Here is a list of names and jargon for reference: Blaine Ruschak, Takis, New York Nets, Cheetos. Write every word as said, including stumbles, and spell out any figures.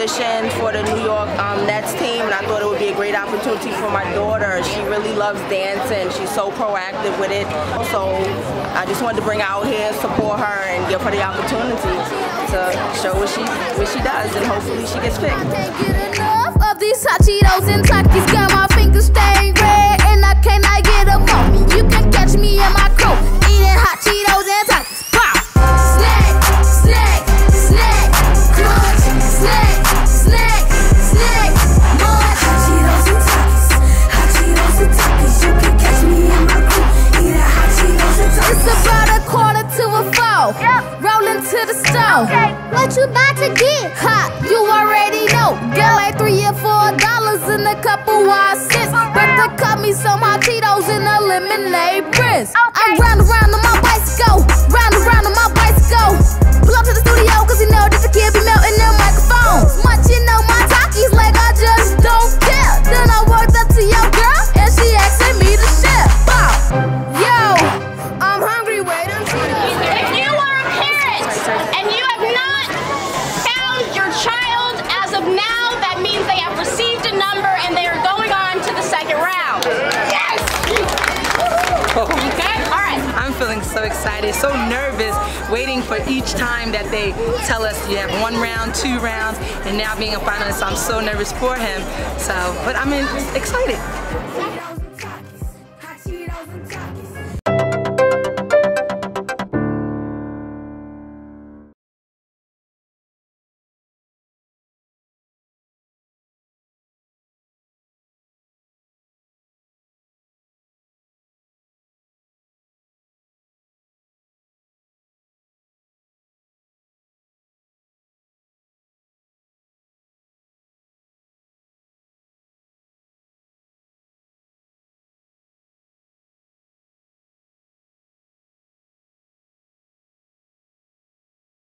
position for the New York um, Nets team, and I thought it would be a great opportunity for my daughter. She really loves dancing. She's so proactive with it. So I just wanted to bring her out here and support her and give her the opportunity to show what she what she does, and hopefully she gets picked. I can't get enough of these hot Cheetos and Takis. Got my fingers stained red, and I cannot get them off me. You can catch me in my coat eating hot Cheetos and Takis. Okay. What you about to get? Ha, you already know. Get like three or four dollars and a couple wild cents. But to cut me some hot Cheetos and a lemonade Prince. Okay. I'm round and round on my bicycle, round and round on my bicycle. Pull up to the studio cause you know this a kid be melting their microphone. Munching on my Takis like I just don't care. Then I walked up to your girl and she asking me to share. Wow. Yo, I'm hungry, wait until and you have not found your child as of now, that means they have received a number and they are going on to the second round. Yes! Okay, all right. I'm feeling so excited, so nervous, waiting for each time that they tell us you have one round, two rounds, and now being a finalist, I'm so nervous for him. So, but I'm excited.